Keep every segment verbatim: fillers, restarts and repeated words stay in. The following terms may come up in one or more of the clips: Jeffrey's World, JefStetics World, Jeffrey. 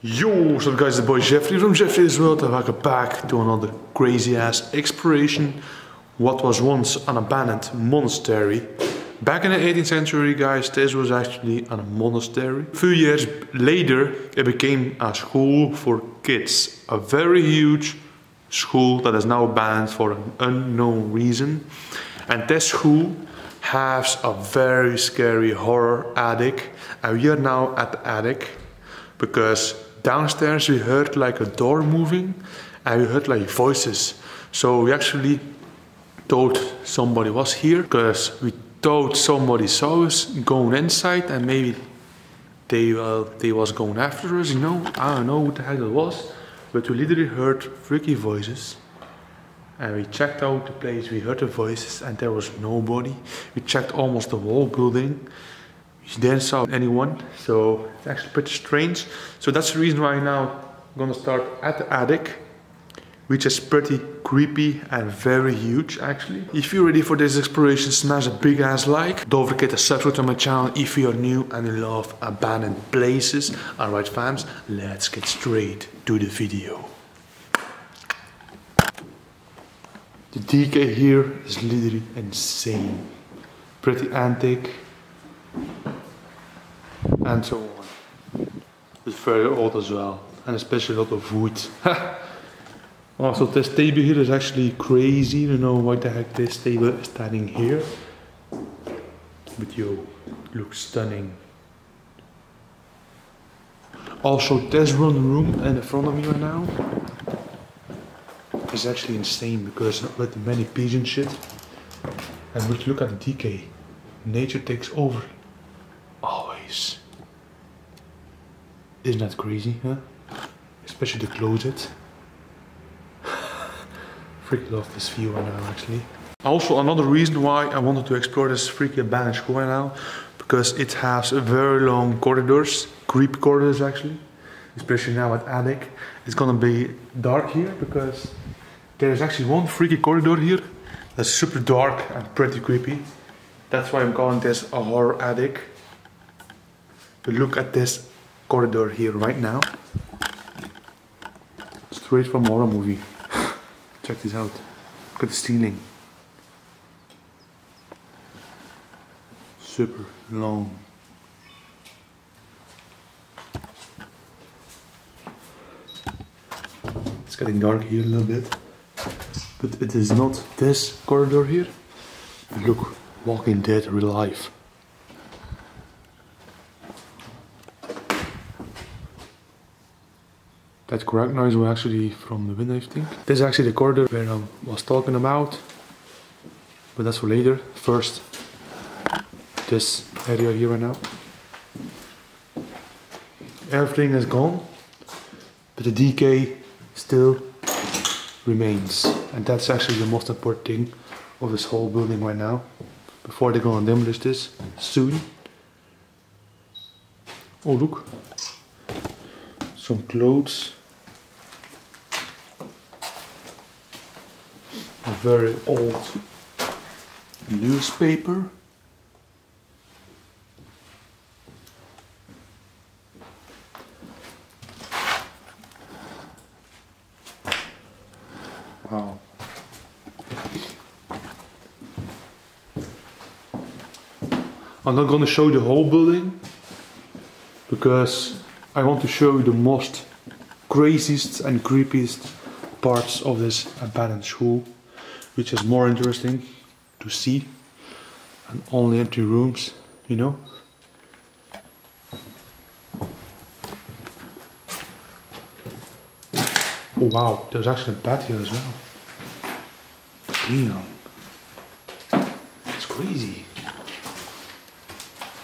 Yo, what's up guys, it's the boy Jeffrey from Jeffrey's World and welcome back to another crazy ass exploration. What was once an abandoned monastery. Back in the eighteenth century guys, this was actually a monastery. A few years later it became a school for kids. A very huge school that is now banned for an unknown reason. And this school has a very scary horror attic. And we are now at the attic because downstairs we heard like a door moving and we heard like voices. So we actually thought somebody was here because we thought somebody saw us going inside and maybe they, uh, they was going after us, you know? I don't know what the heck it was, but we literally heard freaky voices and we checked out the place, we heard the voices and there was nobody. We checked almost the whole building. We didn't saw anyone, so it's actually pretty strange. So that's the reason why I'm now gonna start at the attic, which is pretty creepy and very huge actually. If you're ready for this exploration, smash a big ass like. Don't forget to subscribe to my channel if you're new and you love abandoned places. Alright fams, let's get straight to the video. The decay here is literally insane. Pretty antique. And so on. It's very old as well, and especially a lot of wood. Also, this table here is actually crazy. I don't know why the heck this table is standing here, but yo, it looks stunning. Also, this one room in front of me right now is actually insane because with many pigeon shit, and would look at the decay, nature takes over. Always. Isn't that crazy, huh? Especially the closet. Freaking love this view right now, actually. Also, another reason why I wanted to explore this freaky abandoned school right now, because it has very long corridors, creepy corridors actually, especially now at attic. It's gonna be dark here because there's actually one freaky corridor here that's super dark and pretty creepy. That's why I'm calling this a horror attic. But look at this corridor here right now. Straight from a horror movie. Check this out. Look at the ceiling. Super long. It's getting dark here a little bit. But it is not this corridor here. But look, Walking Dead real life. That crack noise was actually from the window, I think. This is actually the corridor where I was talking about, but that's for later. First, this area here right now. Everything is gone, but the decay still remains. And that's actually the most important thing of this whole building right now. Before they're gonna demolish this soon. Oh, look. Some clothes. A very old newspaper. Wow. I'm not going to show the whole building because I want to show you the most craziest and creepiest parts of this abandoned school, which is more interesting to see, and only empty rooms, you know. Oh wow, there's actually a bed here as well. Damn, it's crazy.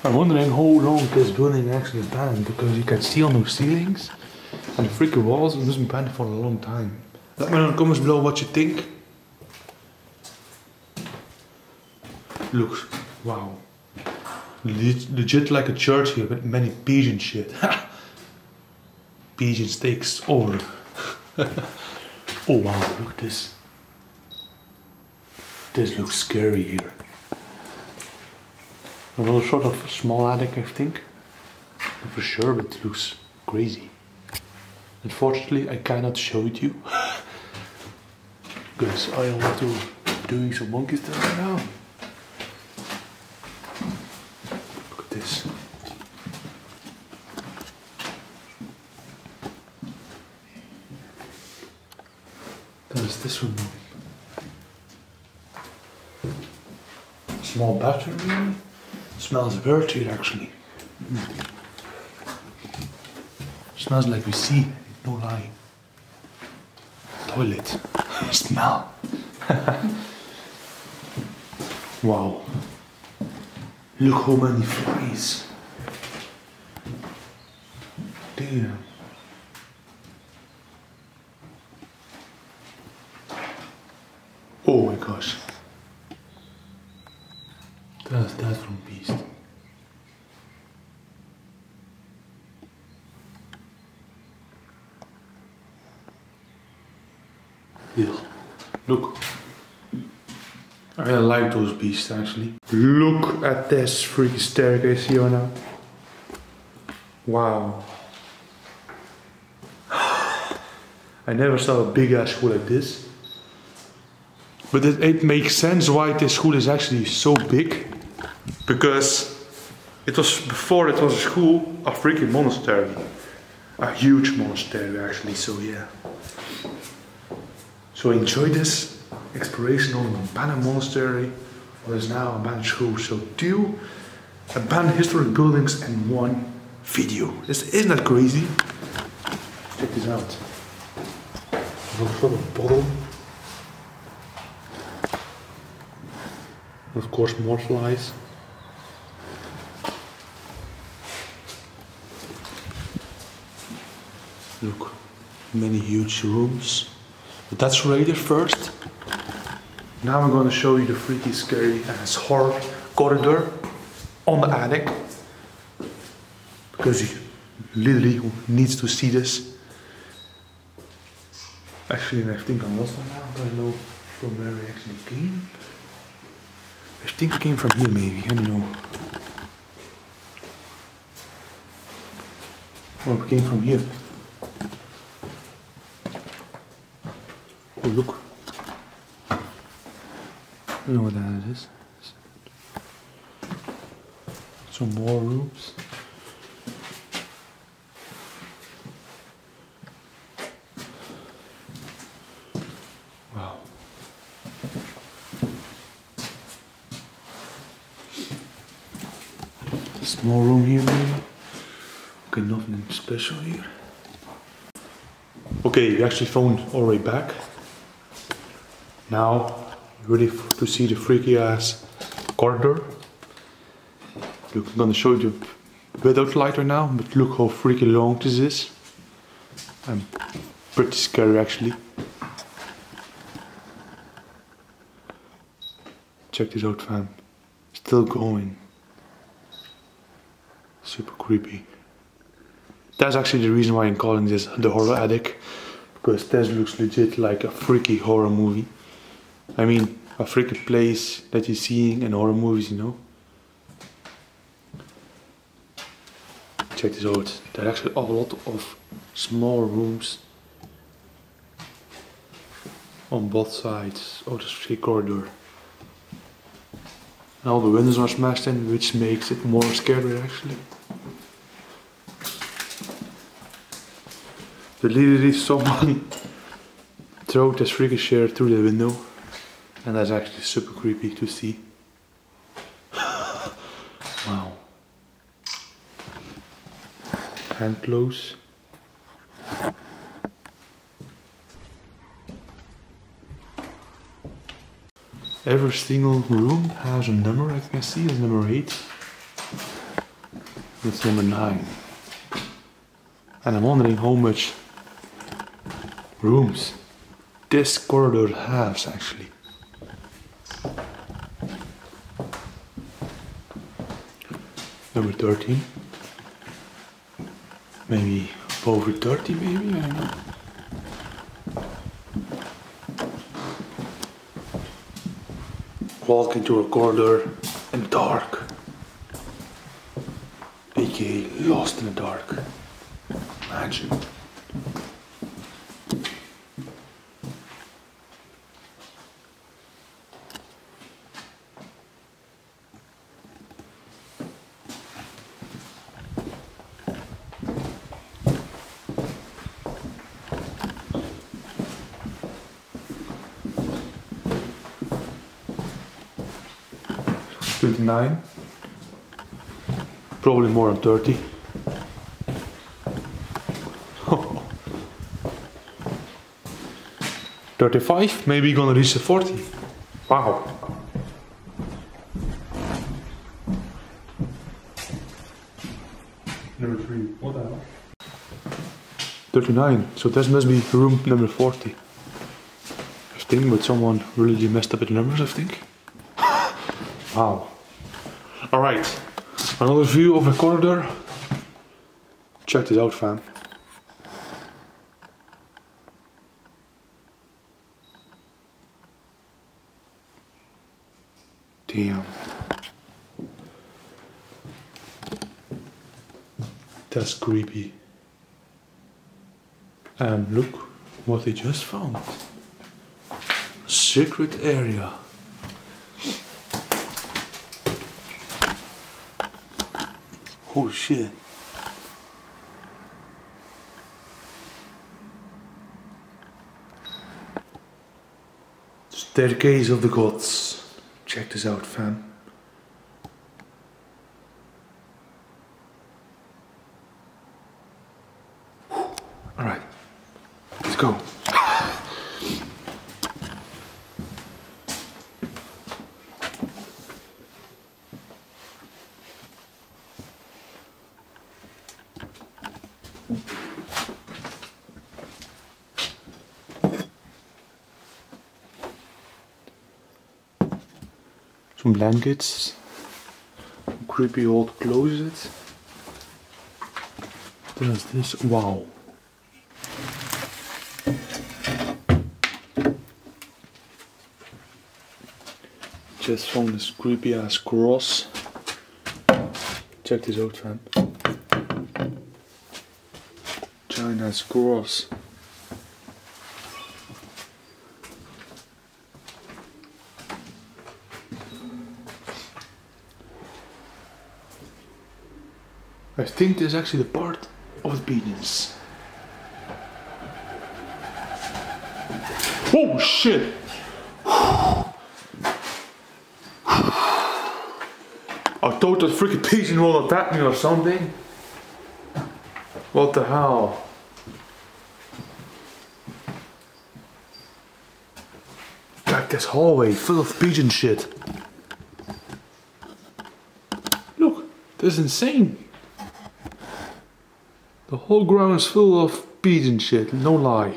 I'm wondering how long this building actually is banned, because you can see on the ceilings and the freaky walls, it wasn't banned for a long time. Let me know in the comments below what you think. Looks, wow. Legit, legit like a church here with many pigeon shit. Pigeons takes over. Oh wow, look at this. This looks scary here. Another sort of small attic, I think. Not for sure, but it looks crazy. Unfortunately, I cannot show it you because I am to doing some monkey stuff right now. Look at this. There's this one. Small battery. Smells dirty actually. Mm. Smells like we see. No lie. Toilet. Smell. Wow. Look how many flies. Damn. Oh my gosh. That's that from Beast. Yeah. Look, I really like those beasts actually. Look at this freaking staircase here now. Wow. I never saw a big ass hole like this. But it, it makes sense why this hole is actually so big. Because it was before it was a school, a freaking monastery. A huge monastery actually, so yeah. So enjoy this exploration on the abandoned monastery, what is now abandoned school. So two abandoned historic buildings in one video. This isn't that crazy. Check this out. There's a little bottle. And of course more flies. Look, many huge rooms. But that's rated first. Now I'm going to show you the freaky, scary ass horror corridor on the attic. Because you literally needs to see this. Actually, I think I'm lost now. I don't know from where I actually came. I think it came from here maybe, I don't know. Or it came from here. Oh, look. I don't know what that is. Some more rooms. Wow. Small room here maybe. Okay, nothing special here. Okay, we actually found our way back. Now, ready to see the freaky ass corridor. Look, I'm gonna show you without light right now, but look how freaky long this is. I'm pretty scary actually. Check this out, fam. Still going. Super creepy. That's actually the reason why I'm calling this the horror attic, because this looks legit like a freaky horror movie. I mean, a freaking place that you're seeing in horror movies, you know? Check this out. There are actually a lot of small rooms on both sides of the street corridor. And all the windows are smashed in, which makes it more scary actually. But literally someone threw this freaking chair through the window. And that's actually super creepy to see. Wow. Hand close. Every single room has a number, I can see. It's number eight. It's number nine. And I'm wondering how much rooms this corridor has actually. Number thirteen, maybe over thirty, maybe, I don't know. Walk into a corridor in the dark, aka lost in the dark. Imagine. twenty-nine. Probably more than thirty. thirty-five, maybe gonna reach the forty. Wow. Number three, what the hell? thirty-nine, so this must be room number forty. I think, but someone really messed up the numbers, I think. Wow. Alright, another view of the corridor. Check this out, fam. Damn. That's creepy. And look what they just found. Secret area. Holy shit. Staircase of the gods. Check this out, fam. Alright, let's go. Some blankets, creepy old closet. What is this? Wow. Just found this creepy ass cross. Check this out, fam. China's cross. I think this is actually the part of the penis. Oh shit! I thought that freaking pigeon will attack me or something. What the hell? Like this hallway full of pigeon shit. Look, this is insane. The whole ground is full of pigeon shit, no lie.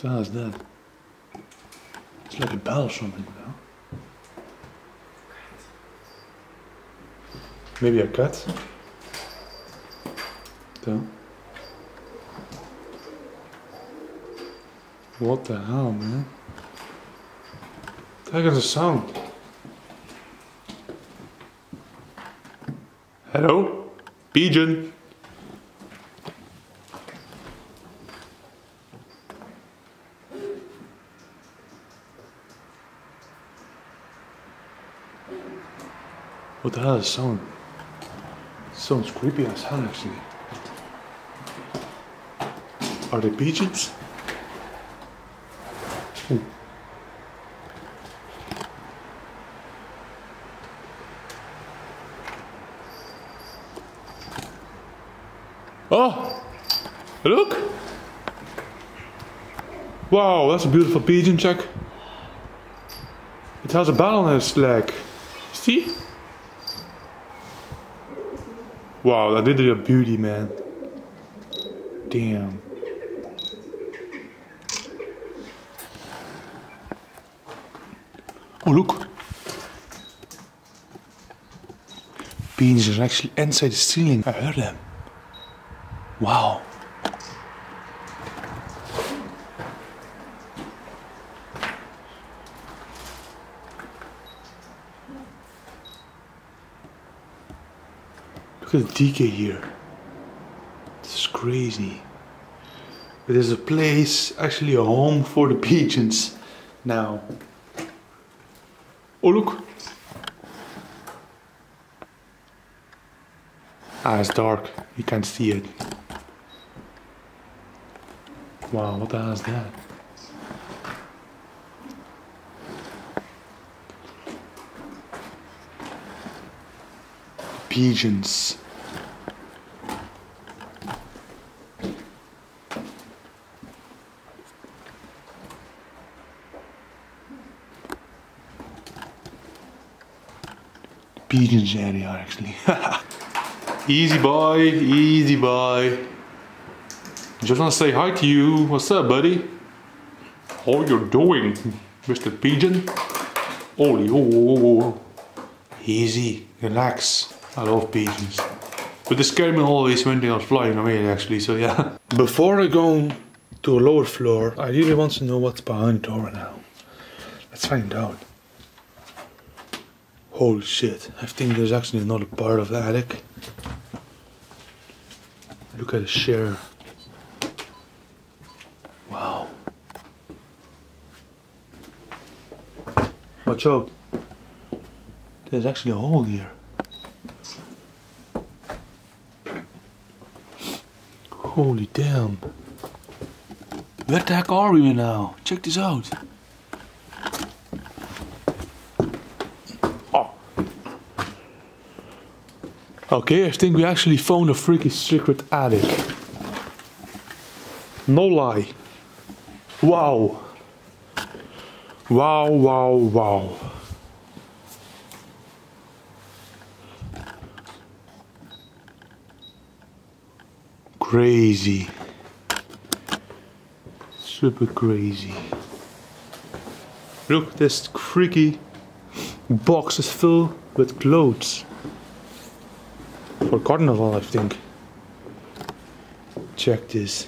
What is that? It's like a bell or something now. Maybe a cat? Damn. What the hell, man? Look at the sound. Hello? Pigeon. What the hell is the sound? It sounds creepy as hell actually. Are they pigeons? Hmm. Oh, look! Wow, that's a beautiful pigeon, check. It has a bell on its leg. See? Wow, that did it a beauty, man. Damn. Oh, look! Pigeons are actually inside the ceiling. I heard them. Wow. Look at the decay here. This is crazy. It is a place, actually a home for the pigeons now. Oh look. Ah, it's dark. You can't see it. Wow, what the hell is that? Pigeons. Pigeons area actually. Easy boy, easy boy. Just wanna say hi to you. What's up, buddy? How you doing, Mister Pigeon? Oh, yo. Easy, relax. I love pigeons. But they scared me always when they are flying away actually, so yeah. Before I go to a lower floor, I really want to know what's behind the door now. Let's find out. Holy shit, I think there's actually another part of the attic. Look at the chair. Wow. Watch out. There's actually a hole here. Holy damn. Where the heck are we now? Check this out. Okay, I think we actually found a freaky secret attic. No lie. Wow. Wow, wow, wow. Crazy. Super crazy. Look, this freaky box is filled with clothes. For carnival, I think. Check this.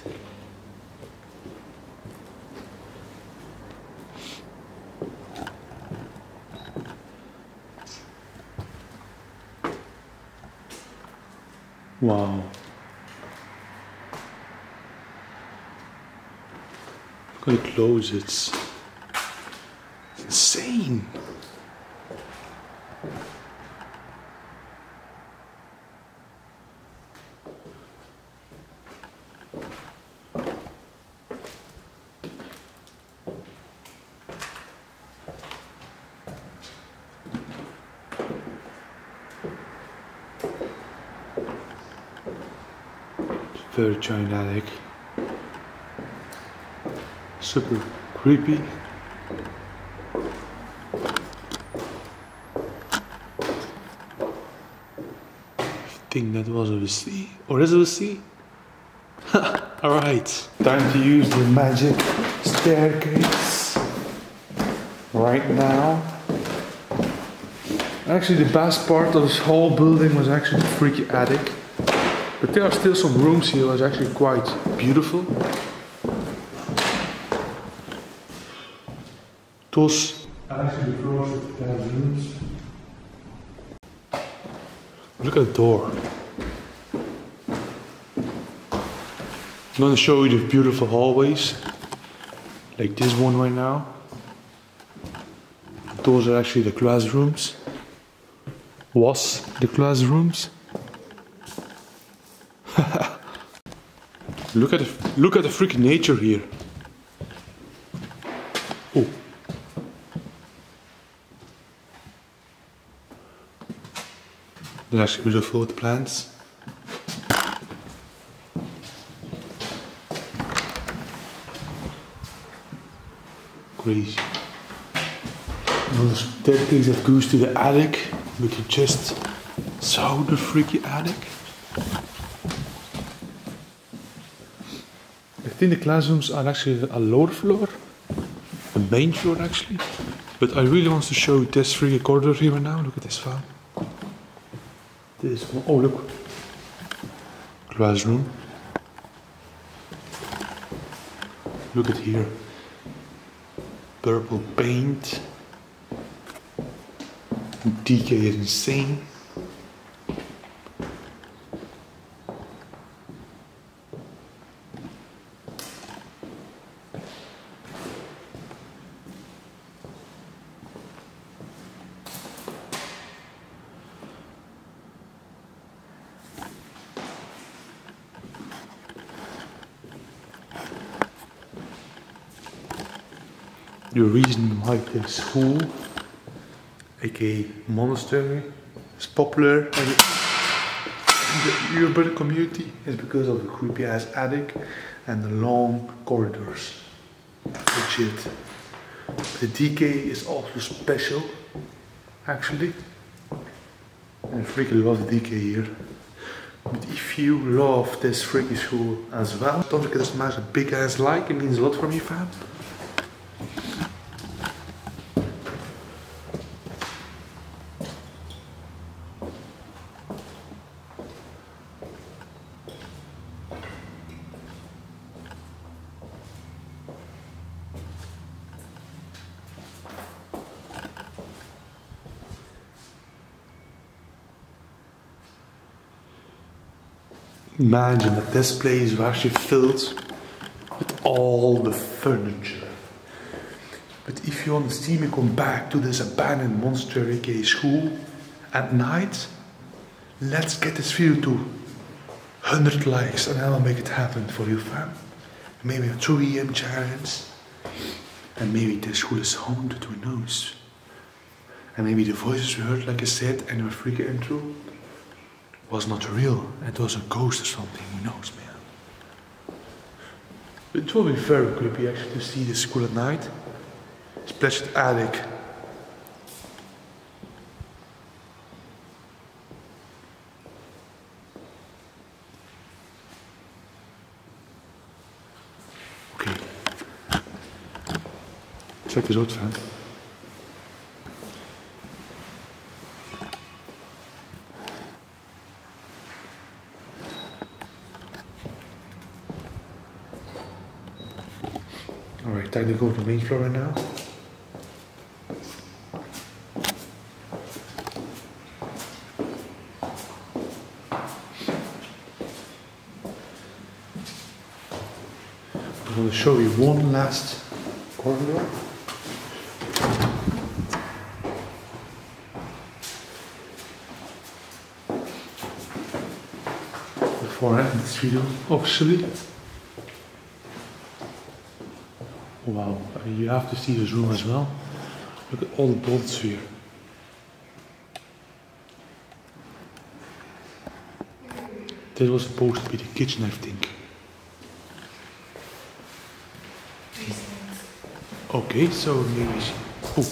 Wow. I'm gonna close it. It's insane. Very giant attic. Super creepy. I think that was a sea. Or is it a sea? Alright. Time to use the magic staircase. Right now. Actually, the best part of this whole building was actually the freaky attic. But there are still some rooms here that's actually quite beautiful. Those are actually the floors of the rooms. Look at the door. I'm gonna show you the beautiful hallways. Like this one right now. Those are actually the classrooms. Was the classrooms. Look at the, look at the freaking nature here. Oh. They're actually beautiful with the plants. Crazy. Those staircase that goes to the attic. We can just saw the freaky attic. I think the classrooms are actually a lower floor, a main floor actually, but I really want to show this freaky corridor here right now. Look at this one. This one. Oh look, classroom. Look at here, purple paint. D K is insane. the reason why this school, aka monastery, is popular in the urban community is because of the creepy ass attic and the long corridors. Legit. The D K is also special, actually. I freaking love the D K here. But if you love this freaky school as well, don't forget to smash a big ass like, it means a lot for me, fam. Imagine that this place is actually filled with all the furniture. But if you're on Steam, you come back to this abandoned monster aka school at night. Let's get this video to one hundred likes and I'll make it happen for you, fam. Maybe a two A M challenge. And maybe this school is haunted, who knows. And maybe the voices we heard, like I said, and our freaking intro was not real, it was a ghost or something, who knows, man. It will be very creepy actually to see this school at night. Splashed attic. Okay. Check this out, fam. Alright, time to go to the main floor right now. I'm going to show you one last corridor. Before I end this video, officially. Wow, you have to see this room as well. Look at all the bolts here. This was supposed to be the kitchen, I think. Okay, so maybe... Oh.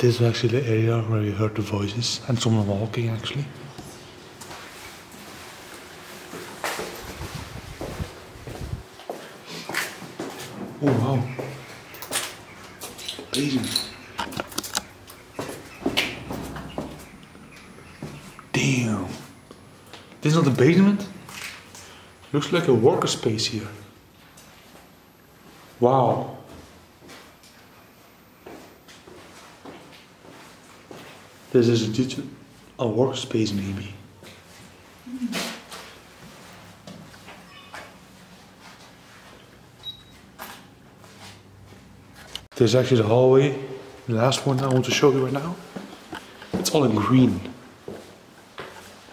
This is actually the area where we heard the voices and someone walking actually. Oh wow. Damn. Damn. This is not the basement? Looks like a worker space here. Wow. This is a workspace, maybe. Mm. There's actually the hallway, the last one I want to show you right now. It's all in green.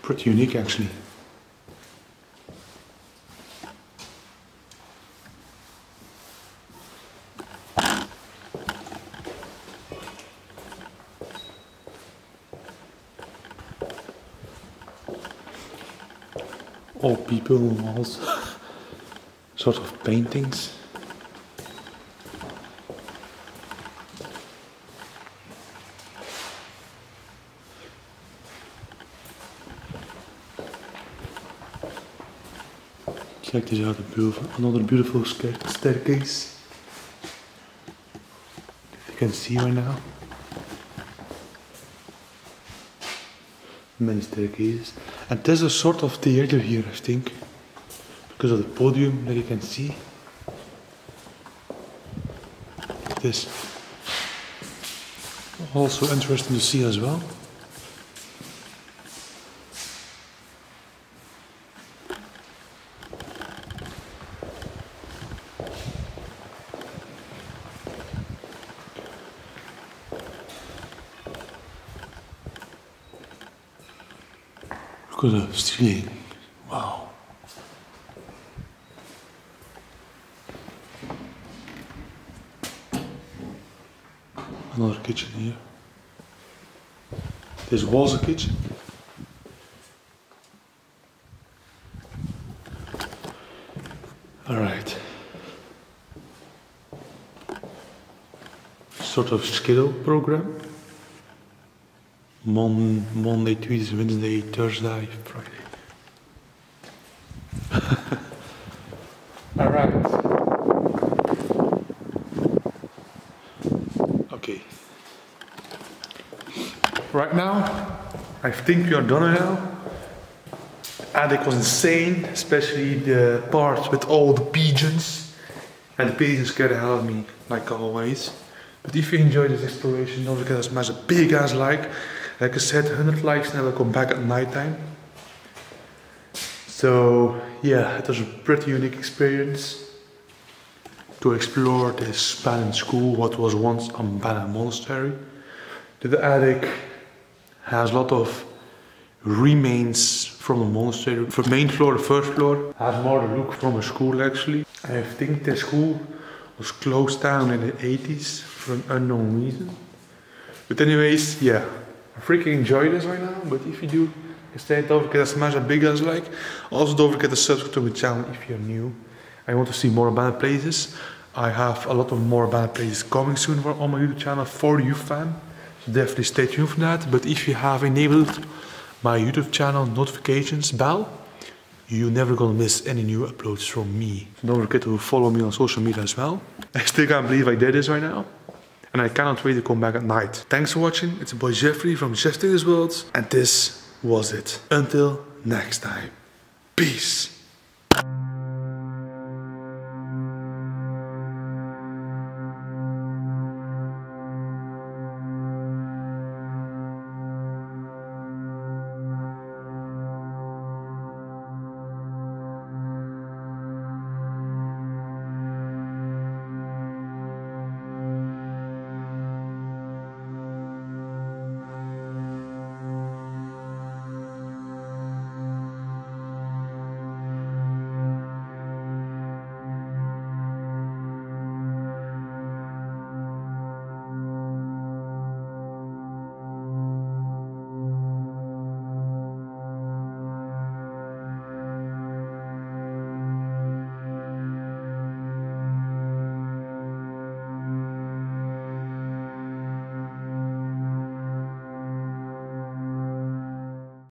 Pretty unique, actually. All people on walls, sort of paintings. Check this out, beautiful, another beautiful staircase. If you can see right now. Many staircases. And there's a sort of theater here, I think, because of the podium that you can see. Like this. Also interesting to see as well. because of stealing. Wow. Another kitchen here. This was a kitchen. All right. Sort of schedule program. Mon Monday, Tuesday, Wednesday, Thursday, Friday. All right. Okay. Right now, I think we are done now. Attic was insane, especially the part with all the pigeons. And the pigeons scared the hell out of me, like always. But if you enjoyed this exploration, don't forget to smash a big ass like. Like I said, one hundred likes and I will come back at night time. So yeah, it was a pretty unique experience to explore this Spanish school, what was once a Ambanan monastery. The attic has a lot of remains from a monastery. The main floor, the first floor, has more the look from a school actually. I think the school was closed down in the eighties for an unknown reason. But anyways, yeah. I freaking enjoy this right now, but if you do, stay, don't forget to smash a big ass like. Also, don't forget to subscribe to my channel if you're new. I want to see more Ambanan places. I have a lot of more Ambanan places coming soon on my YouTube channel for you fan. So definitely stay tuned for that. But if you have enabled my YouTube channel notifications bell, you're never gonna miss any new uploads from me. So don't forget to follow me on social media as well. I still can't believe I did this right now. And I cannot wait to come back at night. Thanks for watching. It's your boy Jeffrey from JefStetics World. And this was it. Until next time. Peace.